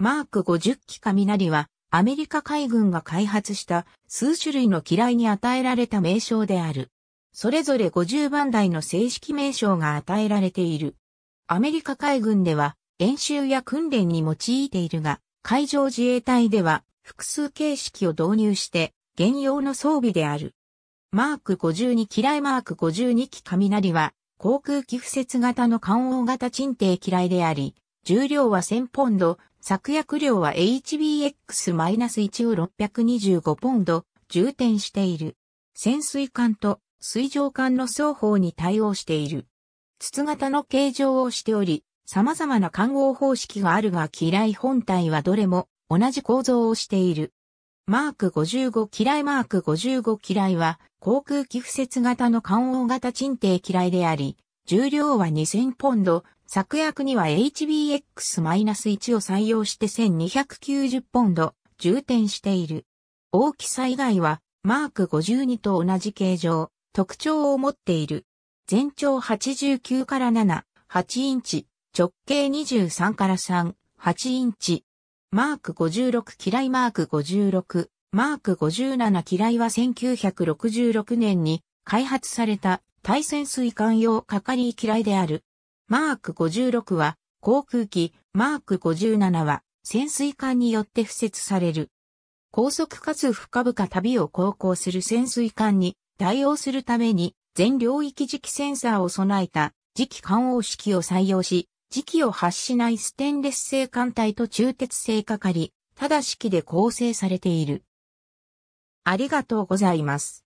Mk50機雷はアメリカ海軍が開発した数種類の機雷に与えられた名称である。それぞれ50番台の正式名称が与えられている。アメリカ海軍では演習や訓練に用いているが、海上自衛隊では複数形式を導入して現用の装備である。Mk52機雷Mk52機雷は航空機敷設型の艦砲型沈艇機雷であり、重量は1000ポンド、作薬量は HBX-1 を625ポンド、充填している。潜水艦と水上艦の双方に対応している。筒型の形状をしており、様々な艦砲方式があるが機雷本体はどれも同じ構造をしている。Mk55機雷Mk55機雷は航空機敷設型の艦砲型沈艇機雷であり、重量は2000ポンド、作薬には HBX-1 を採用して1290ポンド、充填している。大きさ以外はMk52と同じ形状、特徴を持っている。全長89から7、8インチ、直径23から3、8インチ。Mk56機雷Mk56、Mk57機雷は1966年に開発された対潜水艦用係機雷である。Mk56は航空機、Mk57は潜水艦によって敷設される。高速かつ深々旅を航行する潜水艦に対応するために、全領域磁気センサーを備えた磁気艦砲式を採用し、磁気を発しないステンレス製艦隊と鋳鉄製係、ただ式で構成されている。ありがとうございます。